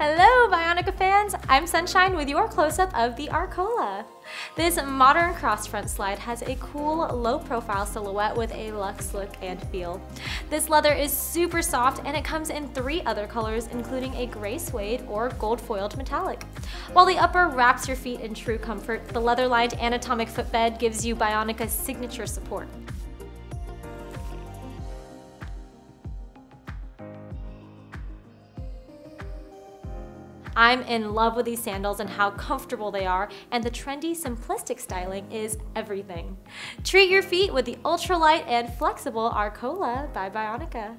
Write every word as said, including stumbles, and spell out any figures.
Hello Bionica fans, I'm Sunshine with your close-up of the Arcola. This modern cross-front slide has a cool, low-profile silhouette with a luxe look and feel. This leather is super soft and it comes in three other colors, including a gray suede or gold-foiled metallic. While the upper wraps your feet in true comfort, the leather-lined anatomic footbed gives you Bionica's signature support. I'm in love with these sandals and how comfortable they are, and the trendy, simplistic styling is everything. Treat your feet with the ultralight and flexible Arcola by Bionica.